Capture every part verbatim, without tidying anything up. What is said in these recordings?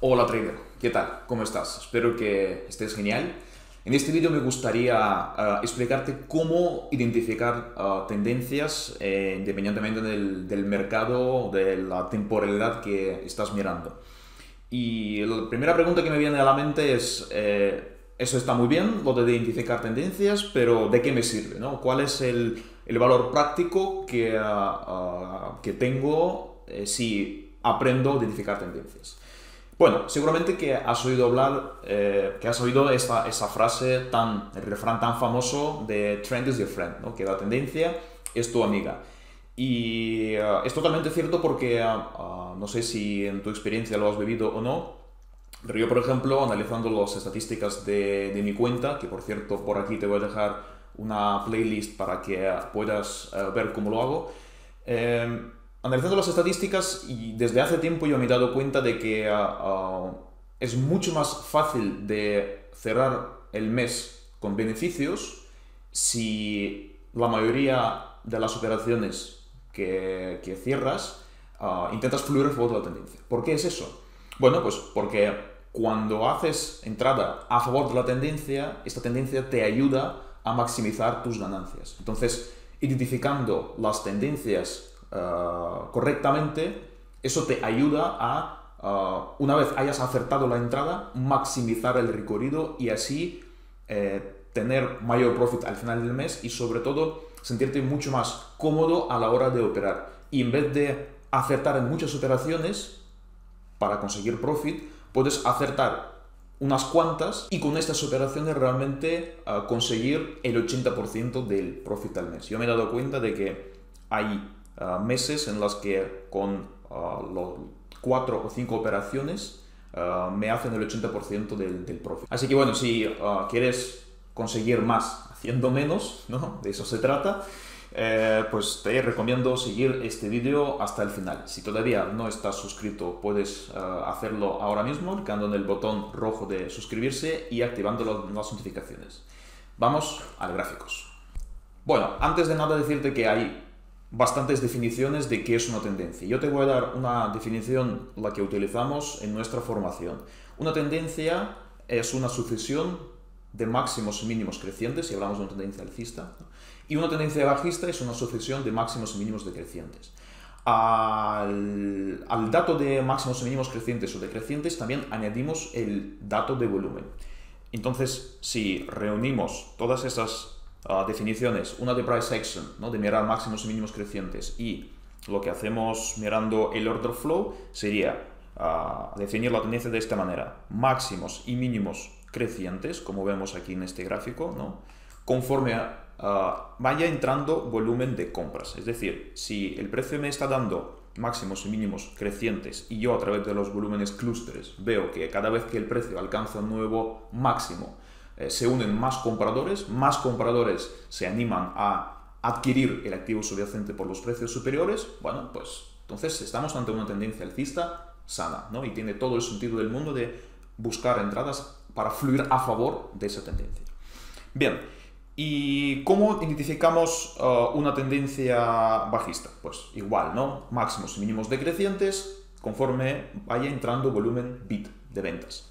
Hola trader, ¿qué tal? ¿Cómo estás? Espero que estés genial. En este vídeo me gustaría uh, explicarte cómo identificar uh, tendencias eh, independientemente del, del mercado, de la temporalidad que estás mirando. Y la primera pregunta que me viene a la mente es, eh, eso está muy bien, lo de identificar tendencias, pero ¿de qué me sirve? ¿No? ¿Cuál es el, el valor práctico que, uh, uh, que tengo eh, si aprendo a identificar tendencias? Bueno, seguramente que has oído hablar, eh, que has oído esta, esta frase, tan, el refrán tan famoso de trend is your friend, ¿no? Que la tendencia es tu amiga. Y uh, es totalmente cierto porque, uh, no sé si en tu experiencia lo has vivido o no, pero yo, por ejemplo, analizando las estadísticas de, de mi cuenta, que por cierto, por aquí te voy a dejar una playlist para que puedas uh, ver cómo lo hago, eh, analizando las estadísticas, y desde hace tiempo yo me he dado cuenta de que uh, uh, es mucho más fácil de cerrar el mes con beneficios si la mayoría de las operaciones que, que cierras uh, intentas fluir por la tendencia. ¿Por qué es eso? Bueno, pues porque cuando haces entrada a favor de la tendencia, esta tendencia te ayuda a maximizar tus ganancias. Entonces, identificando las tendencias Uh, correctamente, eso te ayuda a, uh, una vez hayas acertado la entrada, maximizar el recorrido y así eh, tener mayor profit al final del mes y sobre todo sentirte mucho más cómodo a la hora de operar. Y en vez de acertar en muchas operaciones para conseguir profit, puedes acertar unas cuantas y con estas operaciones realmente uh, conseguir el ochenta por ciento del profit al mes. Yo me he dado cuenta de que hay Uh, meses en las que con uh, los cuatro o cinco operaciones uh, me hacen el ochenta por ciento del, del profit. Así que bueno, si uh, quieres conseguir más haciendo menos, ¿no? De eso se trata, eh, pues te recomiendo seguir este vídeo hasta el final. Si todavía no estás suscrito, puedes uh, hacerlo ahora mismo, clicando en el botón rojo de suscribirse y activando las, las notificaciones. Vamos al gráficos. Bueno, antes de nada decirte que hay bastantes definiciones de qué es una tendencia. Yo te voy a dar una definición, la que utilizamos en nuestra formación. Una tendencia es una sucesión de máximos y mínimos crecientes, si hablamos de una tendencia alcista, y una tendencia bajista es una sucesión de máximos y mínimos decrecientes. Al, al dato de máximos y mínimos crecientes o decrecientes también añadimos el dato de volumen. Entonces, si reunimos todas esas Uh, definiciones, una de Price Action, ¿no? De mirar máximos y mínimos crecientes, y lo que hacemos mirando el Order Flow sería uh, definir la tendencia de esta manera: máximos y mínimos crecientes, como vemos aquí en este gráfico, ¿no? Conforme a, uh, vaya entrando volumen de compras. Es decir, si el precio me está dando máximos y mínimos crecientes y yo a través de los volúmenes clústeres veo que cada vez que el precio alcanza un nuevo máximo, Eh, se unen más compradores, más compradores se animan a adquirir el activo subyacente por los precios superiores, bueno, pues entonces estamos ante una tendencia alcista sana, ¿no? Y tiene todo el sentido del mundo de buscar entradas para fluir a favor de esa tendencia. Bien, ¿y cómo identificamos uh, una tendencia bajista? Pues igual, ¿no? Máximos y mínimos decrecientes conforme vaya entrando volumen bid de ventas.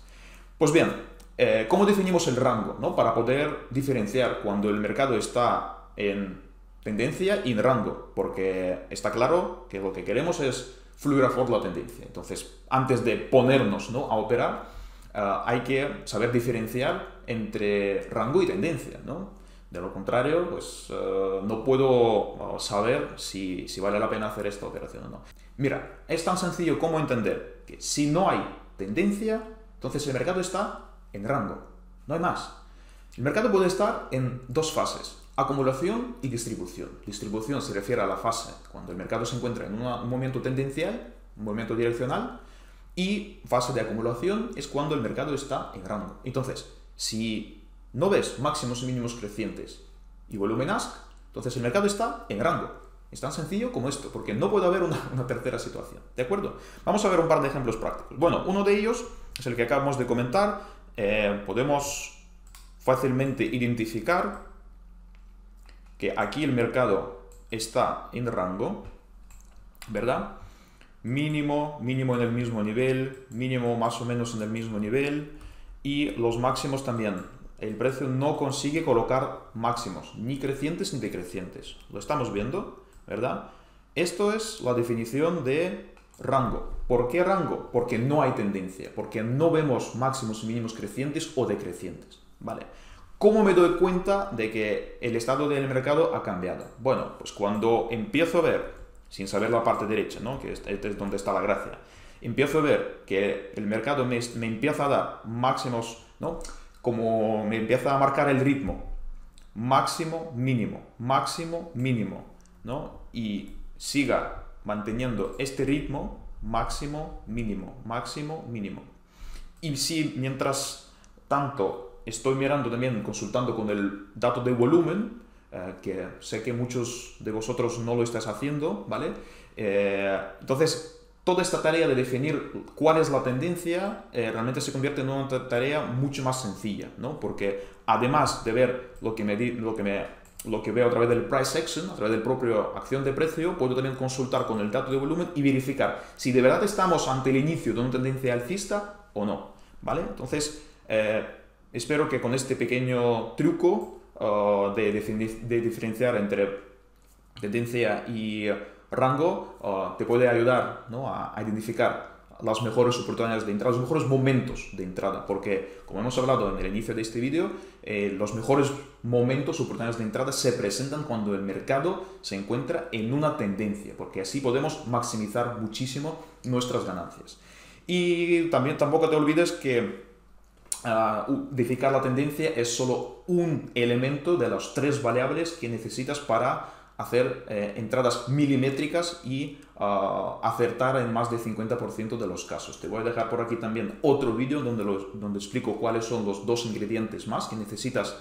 Pues bien, Eh, ¿cómo definimos el rango, ¿no? Para poder diferenciar cuando el mercado está en tendencia y en rango, porque está claro que lo que queremos es fluir a favor de la tendencia. Entonces, antes de ponernos, ¿no?, a operar, eh, hay que saber diferenciar entre rango y tendencia, ¿no? De lo contrario, pues eh, no puedo saber si, si vale la pena hacer esta operación o no. Mira, es tan sencillo como entender que si no hay tendencia, entonces el mercado está en rango, no hay más. El mercado puede estar en dos fases: acumulación y distribución. Distribución se refiere a la fase cuando el mercado se encuentra en una, un movimiento tendencial, un movimiento direccional, y fase de acumulación es cuando el mercado está en rango. Entonces, si no ves máximos y mínimos crecientes y volumen ask, entonces el mercado está en rango. Es tan sencillo como esto, porque no puede haber una, una tercera situación, ¿de acuerdo? Vamos a ver un par de ejemplos prácticos. Bueno, uno de ellos es el que acabamos de comentar. Eh, podemos fácilmente identificar que aquí el mercado está en rango, ¿verdad? mínimo, mínimo en el mismo nivel, mínimo más o menos en el mismo nivel y los máximos también. El precio no consigue colocar máximos, ni crecientes ni decrecientes. Lo estamos viendo, ¿verdad? Esto es la definición de rango. ¿Por qué rango? Porque no hay tendencia, porque no vemos máximos y mínimos crecientes o decrecientes, ¿vale? ¿Cómo me doy cuenta de que el estado del mercado ha cambiado? Bueno, pues cuando empiezo a ver, sin saber la parte derecha, ¿no? Que este es donde está la gracia, empiezo a ver que el mercado me, me empieza a dar máximos, ¿no? Como me empieza a marcar el ritmo, máximo, mínimo, máximo, mínimo, ¿no? Y siga manteniendo este ritmo, máximo, mínimo, máximo, mínimo. Y si mientras tanto estoy mirando también, consultando con el dato de volumen, eh, que sé que muchos de vosotros no lo estáis haciendo, ¿vale? Eh, entonces, toda esta tarea de definir cuál es la tendencia eh, realmente se convierte en una tarea mucho más sencilla, ¿no? Porque además de ver lo que, me di, lo, que me, lo que veo a través del Price Action, a través del propio acción de precio, puedo también consultar con el dato de volumen y verificar si de verdad estamos ante el inicio de una tendencia alcista o no, ¿vale? Entonces, eh, espero que con este pequeño truco uh, de, de diferenciar entre tendencia y rango uh, te puede ayudar, ¿no? a, a identificar las mejores oportunidades de entrada, los mejores momentos de entrada, porque como hemos hablado en el inicio de este vídeo, eh, los mejores momentos, oportunidades de entrada se presentan cuando el mercado se encuentra en una tendencia, porque así podemos maximizar muchísimo nuestras ganancias. Y también tampoco te olvides que Uh, identificar la tendencia es solo un elemento de las tres variables que necesitas para hacer eh, entradas milimétricas y uh, acertar en más del cincuenta por ciento de los casos. Te voy a dejar por aquí también otro vídeo donde, donde explico cuáles son los dos ingredientes más que necesitas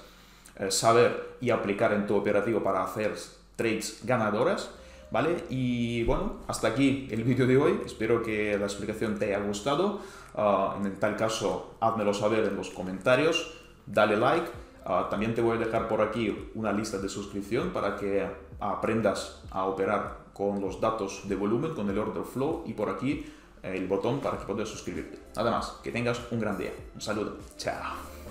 eh, saber y aplicar en tu operativo para hacer trades ganadoras, ¿vale? Y bueno, hasta aquí el vídeo de hoy. Espero que la explicación te haya gustado. Uh, en tal caso, házmelo saber en los comentarios, dale like. Uh, también te voy a dejar por aquí una lista de suscripción para que aprendas a operar con los datos de volumen, con el Order Flow, y por aquí el botón para que puedas suscribirte. Nada más, que tengas un gran día. Un saludo. Chao.